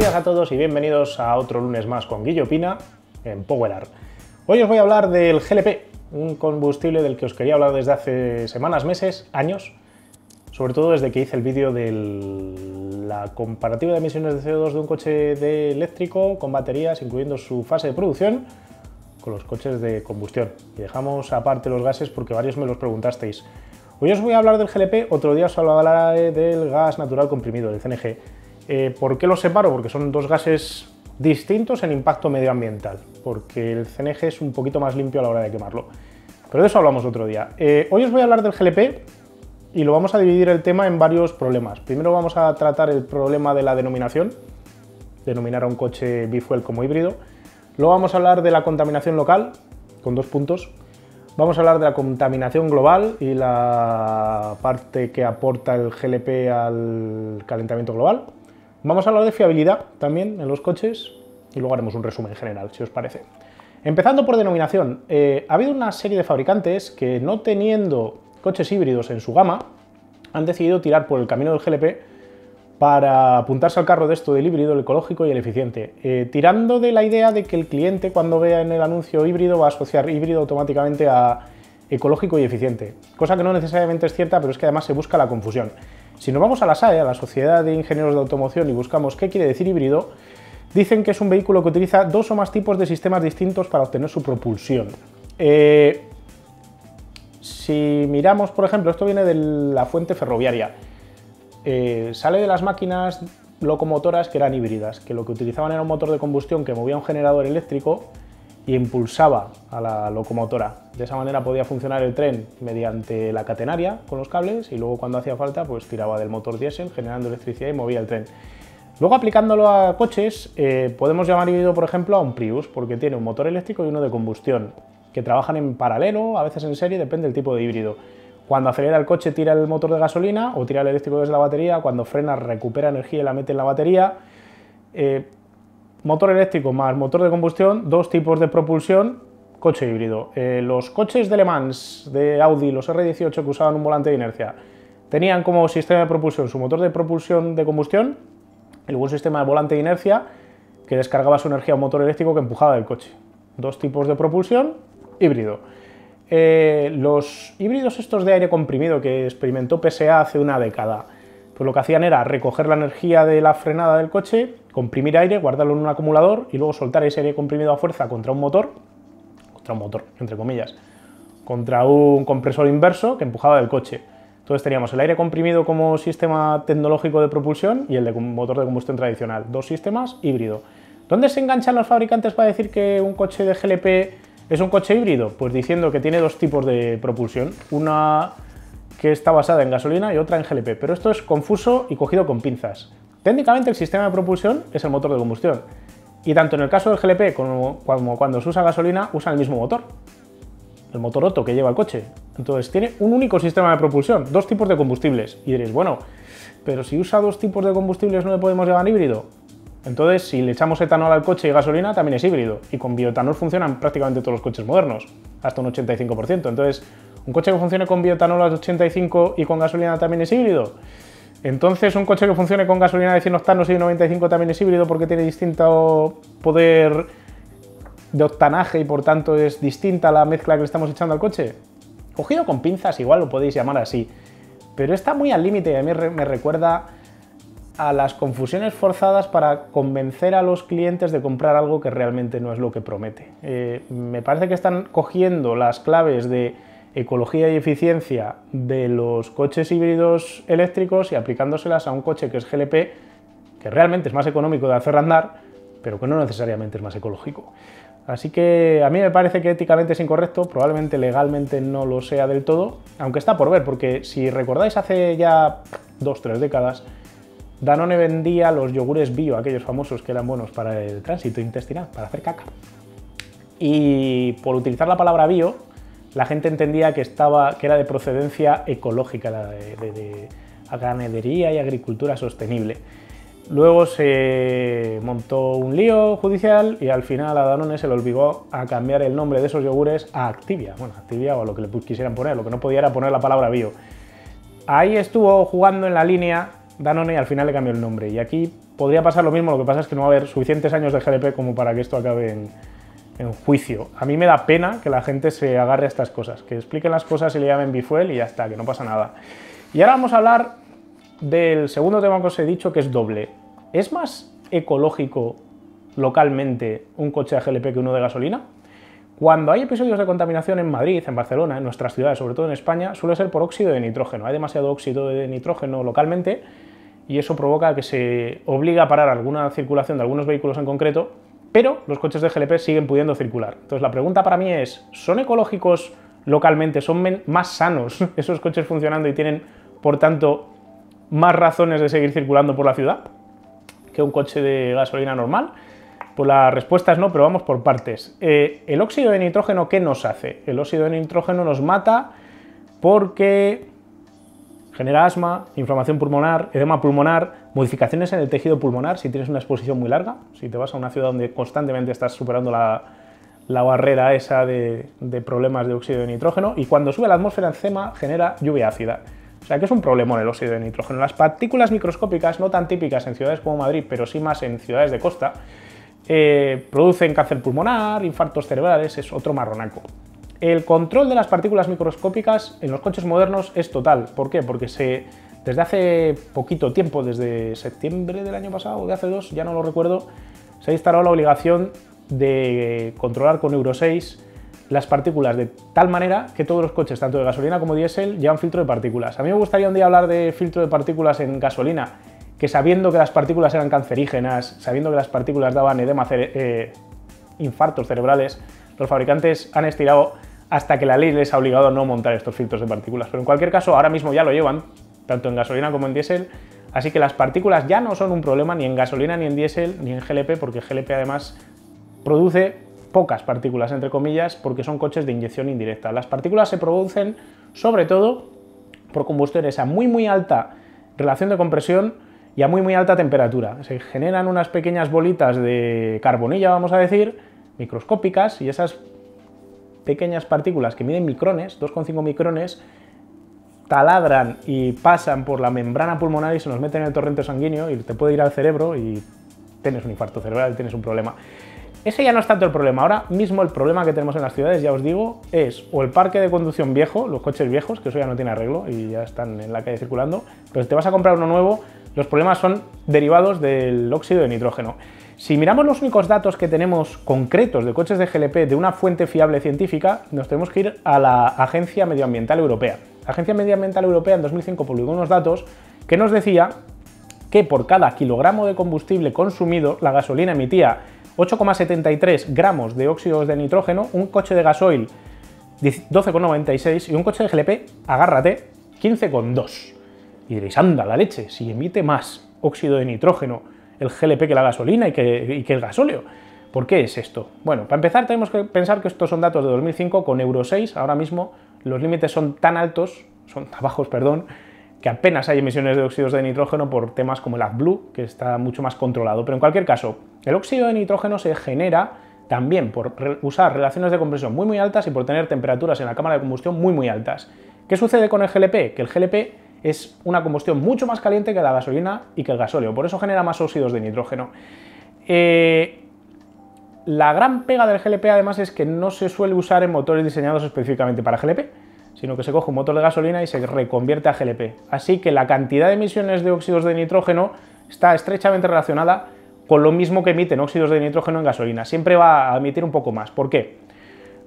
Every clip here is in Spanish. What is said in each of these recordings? buenos días a todos y bienvenidos a otro lunes más con Guille Opina en PowerArt. Hoy os voy a hablar del GLP, un combustible del que os quería hablar desde hace semanas, meses, años, sobre todo desde que hice el vídeo de la comparativa de emisiones de CO2 de un coche de eléctrico con baterías, incluyendo su fase de producción, con los coches de combustión. Y dejamos aparte los gases porque varios me los preguntasteis. Hoy os voy a hablar del GLP, otro día os hablaré del gas natural comprimido, del CNG. ¿Por qué los separo? Porque son dos gases distintos en impacto medioambiental, porque el CNG es un poquito más limpio a la hora de quemarlo. Pero de eso hablamos otro día. Hoy os voy a hablar del GLP y lo vamos a dividir el tema en varios problemas. Primero vamos a tratar el problema de la denominación, denominar a un coche bifuel como híbrido. Luego vamos a hablar de la contaminación local, con dos puntos. Vamos a hablar de la contaminación global y la parte que aporta el GLP al calentamiento global. Vamos a hablar de fiabilidad también en los coches y luego haremos un resumen general, si os parece. Empezando por denominación, ha habido una serie de fabricantes que, no teniendo coches híbridos en su gama, han decidido tirar por el camino del GLP para apuntarse al carro de esto del híbrido, el ecológico y el eficiente, tirando de la idea de que el cliente, cuando vea en el anuncio híbrido, va a asociar híbrido automáticamente a ecológico y eficiente, cosa que no necesariamente es cierta, pero es que además se busca la confusión. Si nos vamos a la SAE, a la Sociedad de Ingenieros de Automoción, y buscamos qué quiere decir híbrido, dicen que es un vehículo que utiliza dos o más tipos de sistemas distintos para obtener su propulsión. Si miramos, por ejemplo, esto viene de la fuente ferroviaria. Sale de las máquinas locomotoras que eran híbridas, que lo que utilizaban era un motor de combustión que movía un generador eléctrico y impulsaba a la locomotora. De esa manera podía funcionar el tren mediante la catenaria con los cables y luego, cuando hacía falta, pues tiraba del motor diésel generando electricidad y movía el tren. Luego, aplicándolo a coches, podemos llamar híbrido, por ejemplo, a un Prius, porque tiene un motor eléctrico y uno de combustión, que trabajan en paralelo, a veces en serie, depende del tipo de híbrido. Cuando acelera el coche tira el motor de gasolina o tira el eléctrico desde la batería, cuando frena recupera energía y la mete en la batería. Motor eléctrico más motor de combustión, dos tipos de propulsión, coche híbrido. Los coches de Le Mans, de Audi, los R18 que usaban un volante de inercia, tenían como sistema de propulsión su motor de propulsión de combustión y luego un sistema de volante de inercia que descargaba su energía a un motor eléctrico que empujaba el coche. Dos tipos de propulsión, híbrido. Los híbridos estos de aire comprimido que experimentó PSA hace una década, pues lo que hacían era recoger la energía de la frenada del coche, comprimir aire, guardarlo en un acumulador y luego soltar ese aire comprimido a fuerza contra un motor, entre comillas, contra un compresor inverso que empujaba del coche. Entonces teníamos el aire comprimido como sistema tecnológico de propulsión y el de motor de combustión tradicional, dos sistemas híbrido. ¿Dónde se enganchan los fabricantes para decir que un coche de GLP es un coche híbrido? Pues diciendo que tiene dos tipos de propulsión, una que está basada en gasolina y otra en GLP, pero esto es confuso y cogido con pinzas. Técnicamente el sistema de propulsión es el motor de combustión y tanto en el caso del GLP como cuando se usa gasolina usan el mismo motor, el motor Otto que lleva el coche. Entonces tiene un único sistema de propulsión, dos tipos de combustibles. Y diréis, bueno, pero si usa dos tipos de combustibles no le podemos llamar híbrido. Entonces, si le echamos etanol al coche y gasolina, también es híbrido. Y con bioetanol funcionan prácticamente todos los coches modernos, hasta un 85%. Entonces, ¿un coche que funcione con bioetanol al 85% y con gasolina también es híbrido? Entonces, ¿un coche que funcione con gasolina de 100 octanos y de 95 también es híbrido porque tiene distinto poder de octanaje y, por tanto, es distinta la mezcla que le estamos echando al coche? Cogido con pinzas, igual lo podéis llamar así. Pero está muy al límite y a mí me recuerda a las confusiones forzadas para convencer a los clientes de comprar algo que realmente no es lo que promete. Me parece que están cogiendo las claves de ecología y eficiencia de los coches híbridos eléctricos y aplicándoselas a un coche que es GLP, que realmente es más económico de hacer andar, pero que no necesariamente es más ecológico. Así que a mí me parece que éticamente es incorrecto, probablemente legalmente no lo sea del todo, aunque está por ver, porque si recordáis hace ya 2 o 3 décadas, Danone vendía los yogures bio, aquellos famosos que eran buenos para el tránsito intestinal, para hacer caca. Y por utilizar la palabra bio, la gente entendía que era de procedencia ecológica, de ganadería y agricultura sostenible. Luego se montó un lío judicial y al final a Danone se le obligó a cambiar el nombre de esos yogures a Activia. Bueno, Activia o a lo que le quisieran poner, lo que no podía era poner la palabra bio. Ahí estuvo jugando en la línea Danone y al final le cambió el nombre. Y aquí podría pasar lo mismo, lo que pasa es que no va a haber suficientes años de GLP como para que esto acabe en juicio. A mí me da pena que la gente se agarre a estas cosas, que expliquen las cosas y le llamen bifuel y ya está, que no pasa nada. Y ahora vamos a hablar del segundo tema que os he dicho, que es doble. ¿Es más ecológico localmente un coche de GLP que uno de gasolina? Cuando hay episodios de contaminación en Madrid, en Barcelona, en nuestras ciudades, sobre todo en España, suele ser por óxido de nitrógeno. Hay demasiado óxido de nitrógeno localmente y eso provoca que se obliga a parar alguna circulación de algunos vehículos en concreto, pero los coches de GLP siguen pudiendo circular. Entonces la pregunta para mí es, ¿son ecológicos localmente? ¿Son más sanos esos coches funcionando y tienen, por tanto, más razones de seguir circulando por la ciudad que un coche de gasolina normal? Pues la respuesta es no, pero vamos por partes. El óxido de nitrógeno, ¿qué nos hace? El óxido de nitrógeno nos mata porque genera asma, inflamación pulmonar, edema pulmonar, modificaciones en el tejido pulmonar si tienes una exposición muy larga, si te vas a una ciudad donde constantemente estás superando la barrera esa de problemas de óxido de nitrógeno, y cuando sube la atmósfera encima genera lluvia ácida. O sea que es un problemón el óxido de nitrógeno. Las partículas microscópicas, no tan típicas en ciudades como Madrid, pero sí más en ciudades de costa, producen cáncer pulmonar, infartos cerebrales, es otro marronaco. El control de las partículas microscópicas en los coches modernos es total. ¿Por qué? Porque desde hace poquito tiempo, desde septiembre del año pasado, o de hace dos, ya no lo recuerdo, se ha instalado la obligación de controlar con Euro 6 las partículas de tal manera que todos los coches, tanto de gasolina como diésel, llevan filtro de partículas. A mí me gustaría un día hablar de filtro de partículas en gasolina, que sabiendo que las partículas eran cancerígenas, sabiendo que las partículas daban edema, infartos cerebrales, los fabricantes han estirado hasta que la ley les ha obligado a no montar estos filtros de partículas. Pero en cualquier caso, ahora mismo ya lo llevan, tanto en gasolina como en diésel, así que las partículas ya no son un problema ni en gasolina, ni en diésel, ni en GLP, porque GLP además produce pocas partículas, entre comillas, porque son coches de inyección indirecta. Las partículas se producen sobre todo por combustores a muy muy alta relación de compresión y a muy muy alta temperatura. Se generan unas pequeñas bolitas de carbonilla, vamos a decir, microscópicas, y esas pequeñas partículas que miden micrones, 2,5 micrones, taladran y pasan por la membrana pulmonar y se nos meten en el torrente sanguíneo y te puede ir al cerebro y tienes un infarto cerebral, tienes un problema. Ese ya no es tanto el problema. Ahora mismo el problema que tenemos en las ciudades, ya os digo, es o el parque de conducción viejo, los coches viejos, que eso ya no tiene arreglo y ya están en la calle circulando, pero si te vas a comprar uno nuevo, los problemas son derivados del óxido de nitrógeno. Si miramos los únicos datos que tenemos concretos de coches de GLP de una fuente fiable científica, nos tenemos que ir a la Agencia Medioambiental Europea. La Agencia Medioambiental Europea en 2005 publicó unos datos que nos decía que por cada kilogramo de combustible consumido, la gasolina emitía 8,73 gramos de óxidos de nitrógeno, un coche de gasoil 12,96 y un coche de GLP, agárrate, 15,2. Y diréis, anda la leche, si emite más óxido de nitrógeno el GLP que la gasolina y que el gasóleo. ¿Por qué es esto? Bueno, para empezar tenemos que pensar que estos son datos de 2005 con Euro 6. Ahora mismo los límites son tan altos, son tan bajos, que apenas hay emisiones de óxidos de nitrógeno por temas como el AdBlue, que está mucho más controlado. Pero en cualquier caso, el óxido de nitrógeno se genera también por usar relaciones de compresión muy muy altas y por tener temperaturas en la cámara de combustión muy muy altas. ¿Qué sucede con el GLP? Que el GLP es una combustión mucho más caliente que la gasolina y que el gasóleo, por eso genera más óxidos de nitrógeno. La gran pega del GLP además es que no se suele usar en motores diseñados específicamente para GLP, sino que se coge un motor de gasolina y se reconvierte a GLP. Así que la cantidad de emisiones de óxidos de nitrógeno está estrechamente relacionada con lo mismo que emiten óxidos de nitrógeno en gasolina. Siempre va a emitir un poco más. ¿Por qué?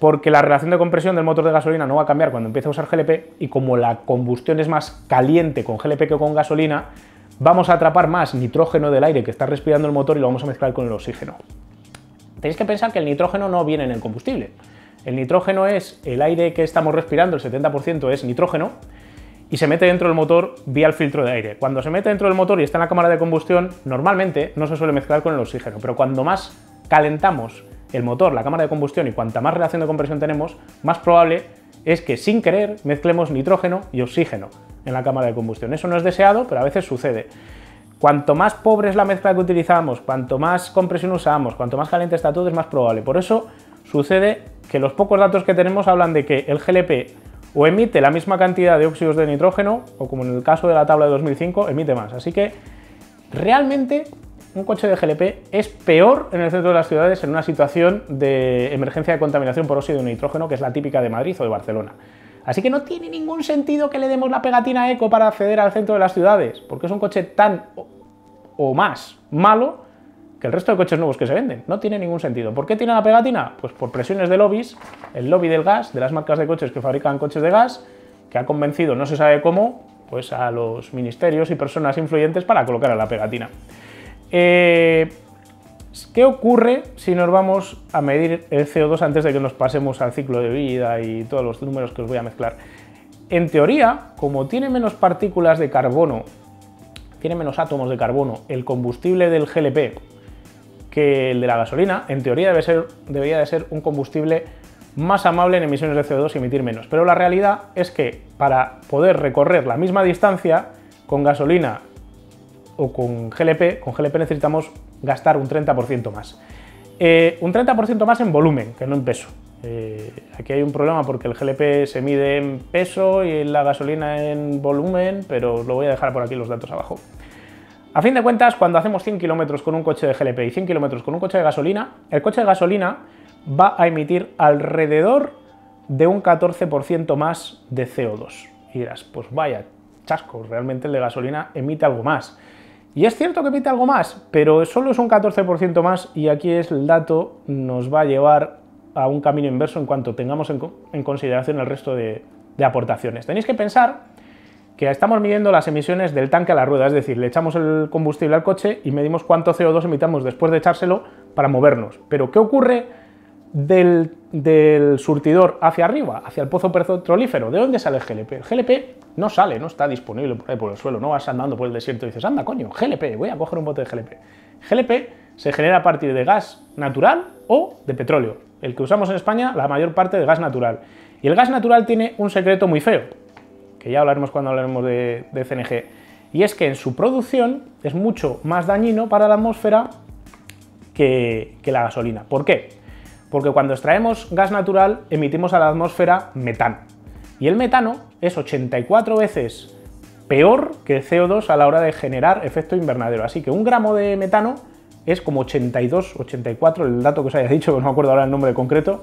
Porque la relación de compresión del motor de gasolina no va a cambiar cuando empiece a usar GLP, y como la combustión es más caliente con GLP que con gasolina, vamos a atrapar más nitrógeno del aire que está respirando el motor y lo vamos a mezclar con el oxígeno. Tenéis que pensar que el nitrógeno no viene en el combustible. El nitrógeno es el aire que estamos respirando, el 70% es nitrógeno, y se mete dentro del motor vía el filtro de aire. Cuando se mete dentro del motor y está en la cámara de combustión, normalmente no se suele mezclar con el oxígeno, pero cuando más calentamos el motor, la cámara de combustión, y cuanta más relación de compresión tenemos, más probable es que sin querer mezclemos nitrógeno y oxígeno en la cámara de combustión. Eso no es deseado, pero a veces sucede. Cuanto más pobre es la mezcla que utilizamos, cuanto más compresión usamos, cuanto más caliente está todo, es más probable. Por eso sucede que los pocos datos que tenemos hablan de que el GLP o emite la misma cantidad de óxidos de nitrógeno, o como en el caso de la tabla de 2005, emite más. Así que realmente un coche de GLP es peor en el centro de las ciudades en una situación de emergencia de contaminación por óxido de nitrógeno, que es la típica de Madrid o de Barcelona. Así que no tiene ningún sentido que le demos la pegatina eco para acceder al centro de las ciudades, porque es un coche tan o más malo que el resto de coches nuevos que se venden. No tiene ningún sentido. ¿Por qué tiene la pegatina? Pues por presiones de lobbies, el lobby del gas, de las marcas de coches que fabrican coches de gas, que ha convencido, no se sabe cómo, pues a los ministerios y personas influyentes para colocar a la pegatina. ¿Qué ocurre si nos vamos a medir el CO2 antes de que nos pasemos al ciclo de vida y todos los números que os voy a mezclar? En teoría, como tiene menos partículas de carbono, tiene menos átomos de carbono el combustible del GLP que el de la gasolina, en teoría debería de ser un combustible más amable en emisiones de CO2 y emitir menos. Pero la realidad es que para poder recorrer la misma distancia con gasolina o con GLP necesitamos gastar un 30% más. Un 30% más en volumen, que no en peso. Aquí hay un problema porque el GLP se mide en peso y la gasolina en volumen, pero os lo voy a dejar por aquí los datos abajo. A fin de cuentas, cuando hacemos 100 kilómetros con un coche de GLP y 100 kilómetros con un coche de gasolina, el coche de gasolina va a emitir alrededor de un 14% más de CO2. Y dirás, pues vaya chascos, realmente el de gasolina emite algo más. Y es cierto que emite algo más, pero solo es un 14% más, y aquí es el dato, nos va a llevar a un camino inverso en cuanto tengamos en consideración el resto de aportaciones. Tenéis que pensar que estamos midiendo las emisiones del tanque a la rueda, es decir, le echamos el combustible al coche y medimos cuánto CO2 emitamos después de echárselo para movernos. Pero ¿qué ocurre del surtidor hacia arriba, hacia el pozo petrolífero? ¿De dónde sale el GLP? El GLP no sale, no está disponible por ahí por el suelo, no vas andando por el desierto y dices, anda coño, GLP, voy a coger un bote de GLP. GLP se genera a partir de gas natural o de petróleo, el que usamos en España la mayor parte de gas natural. Y el gas natural tiene un secreto muy feo, que ya hablaremos cuando hablaremos de CNG, y es que en su producción es mucho más dañino para la atmósfera que la gasolina. ¿Por qué? Porque cuando extraemos gas natural emitimos a la atmósfera metano. Y el metano es 84 veces peor que el CO2 a la hora de generar efecto invernadero. Así que un gramo de metano es como 82, 84, el dato que os haya dicho, que no me acuerdo ahora el nombre concreto,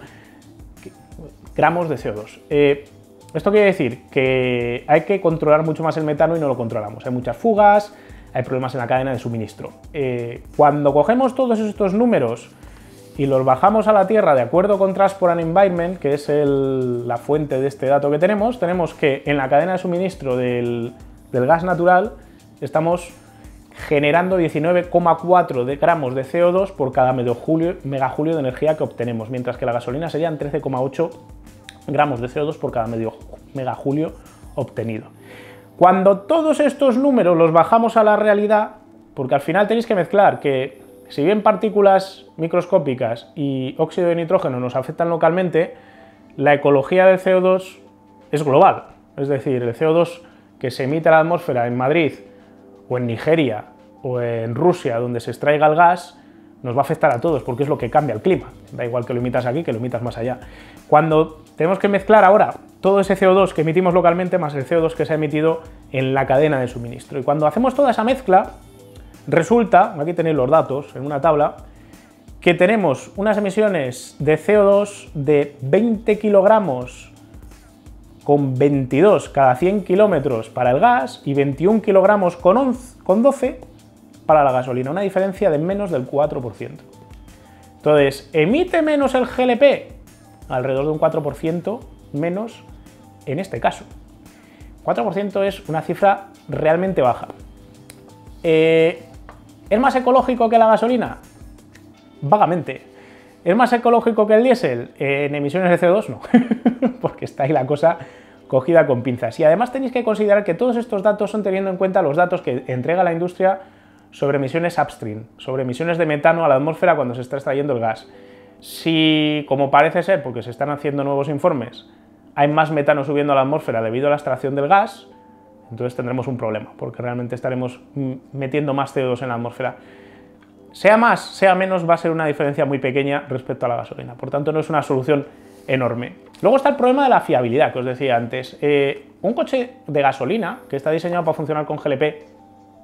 gramos de CO2. Esto quiere decir que hay que controlar mucho más el metano y no lo controlamos. Hay muchas fugas, hay problemas en la cadena de suministro. Cuando cogemos todos estos números y los bajamos a la tierra de acuerdo con Transport and Environment, que es la fuente de este dato que tenemos que en la cadena de suministro del gas natural estamos generando 19,4 gramos de CO2 por cada megajulio de energía que obtenemos, mientras que la gasolina serían 13,8 gramos de CO2 por cada megajulio obtenido. Cuando todos estos números los bajamos a la realidad, porque al final tenéis que mezclar que si bien partículas microscópicas y óxido de nitrógeno nos afectan localmente, la ecología del CO2 es global. Es decir, el CO2 que se emite a la atmósfera en Madrid, o en Nigeria, o en Rusia, donde se extraiga el gas, nos va a afectar a todos, porque es lo que cambia el clima. Da igual que lo emitas aquí, que lo emitas más allá. Cuando tenemos que mezclar ahora todo ese CO2 que emitimos localmente más el CO2 que se ha emitido en la cadena de suministro. Y cuando hacemos toda esa mezcla, resulta, aquí tenéis los datos en una tabla, que tenemos unas emisiones de CO2 de 20 kilogramos con 22 cada 100 kilómetros para el gas y 21 kilogramos con 12 para la gasolina, una diferencia de menos del 4%. Entonces, emite menos el GLP, alrededor de un 4% menos en este caso. 4% es una cifra realmente baja. ¿Es más ecológico que la gasolina? Vagamente. ¿Es más ecológico que el diésel? En emisiones de CO2 no, porque está ahí la cosa cogida con pinzas. Y además tenéis que considerar que todos estos datos son teniendo en cuenta los datos que entrega la industria sobre emisiones upstream, sobre emisiones de metano a la atmósfera cuando se está extrayendo el gas. Si, como parece ser, porque se están haciendo nuevos informes, hay más metano subiendo a la atmósfera debido a la extracción del gas, entonces tendremos un problema, porque realmente estaremos metiendo más CO2 en la atmósfera. Sea más, sea menos, va a ser una diferencia muy pequeña respecto a la gasolina. Por tanto, no es una solución enorme. Luego está el problema de la fiabilidad, que os decía antes. Un coche de gasolina, que está diseñado para funcionar con GLP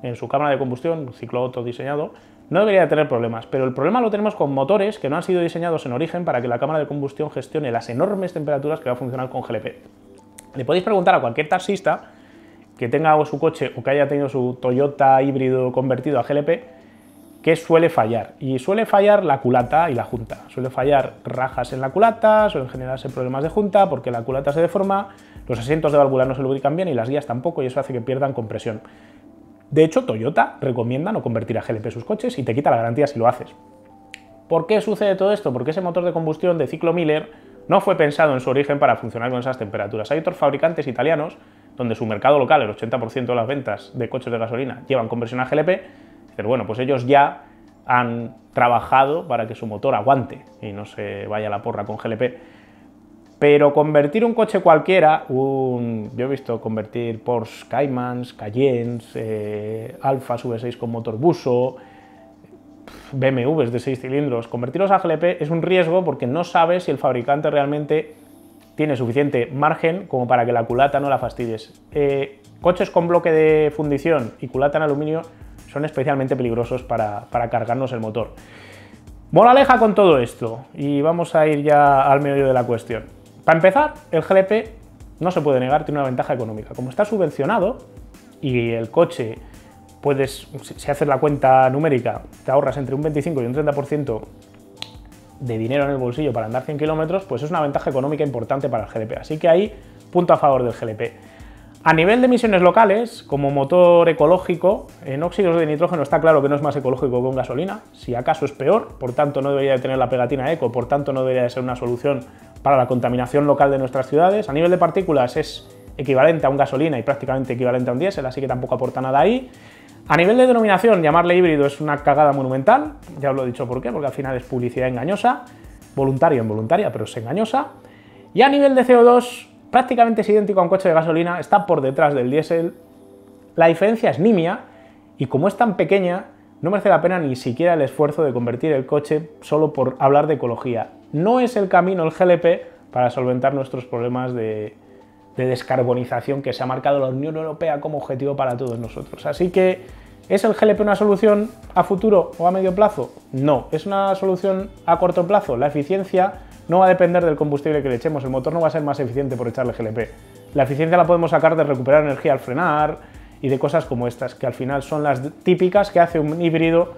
en su cámara de combustión, un ciclo auto diseñado, No debería tener problemas, pero el problema lo tenemos con motores que no han sido diseñados en origen para que la cámara de combustión gestione las enormes temperaturas que va a funcionar con GLP. Le podéis preguntar a cualquier taxista que tenga su coche o que haya tenido su Toyota híbrido convertido a GLP, que suele fallar. Y suele fallar la culata y la junta. Suele fallar rajas en la culata, suelen generarse problemas de junta porque la culata se deforma, los asientos de válvula no se lubrican bien y las guías tampoco, y eso hace que pierdan compresión. De hecho, Toyota recomienda no convertir a GLP sus coches y te quita la garantía si lo haces. ¿Por qué sucede todo esto? Porque ese motor de combustión de ciclo Miller no fue pensado en su origen para funcionar con esas temperaturas. Hay otros fabricantes italianos donde su mercado local, el 80% de las ventas de coches de gasolina, llevan conversión a GLP, pero bueno, pues ellos ya han trabajado para que su motor aguante y no se vaya a la porra con GLP. Pero convertir un coche cualquiera, yo he visto convertir Porsche Caymans, Cayennes, Alfa V6 con motor buso, BMWs de 6 cilindros, convertirlos a GLP es un riesgo porque no sabes si el fabricante realmente tiene suficiente margen como para que la culata no la fastidies. Coches con bloque de fundición y culata en aluminio son especialmente peligrosos para cargarnos el motor. Moraleja con todo esto, y vamos a ir ya al meollo de la cuestión. Para empezar, el GLP no se puede negar, tiene una ventaja económica. Como está subvencionado y el coche, si haces la cuenta numérica, te ahorras entre un 25 y un 30% de dinero en el bolsillo para andar 100 kilómetros, pues es una ventaja económica importante para el GLP. Así que ahí, punto a favor del GLP. A nivel de emisiones locales, como motor ecológico, en óxidos de nitrógeno está claro que no es más ecológico que un gasolina, si acaso es peor, por tanto no debería de tener la pegatina eco, por tanto no debería de ser una solución para la contaminación local de nuestras ciudades. A nivel de partículas es equivalente a un gasolina y prácticamente equivalente a un diésel, así que tampoco aporta nada ahí. A nivel de denominación, llamarle híbrido es una cagada monumental, ya os lo he dicho por qué, porque al final es publicidad engañosa, voluntaria o involuntaria, pero es engañosa. Y a nivel de CO2, prácticamente es idéntico a un coche de gasolina, está por detrás del diésel, la diferencia es nimia y como es tan pequeña no merece la pena ni siquiera el esfuerzo de convertir el coche solo por hablar de ecología. No es el camino el GLP para solventar nuestros problemas de descarbonización que se ha marcado la Unión Europea como objetivo para todos nosotros. Así que, ¿es el GLP una solución a futuro o a medio plazo? No, es una solución a corto plazo. La eficiencia no va a depender del combustible que le echemos, el motor no va a ser más eficiente por echarle GLP. La eficiencia la podemos sacar de recuperar energía al frenar y de cosas como estas, que al final son las típicas que hace un híbrido,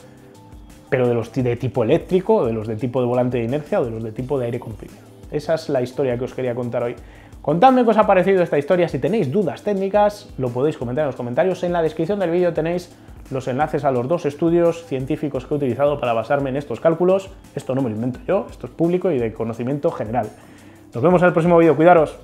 pero de los de tipo eléctrico, o de los de tipo de volante de inercia o de los de tipo de aire comprimido. Esa es la historia que os quería contar hoy. Contadme qué os ha parecido esta historia, si tenéis dudas técnicas lo podéis comentar en los comentarios, en la descripción del vídeo tenéis los enlaces a los dos estudios científicos que he utilizado para basarme en estos cálculos. Esto no me lo invento yo, esto es público y de conocimiento general. Nos vemos en el próximo vídeo, cuidaros.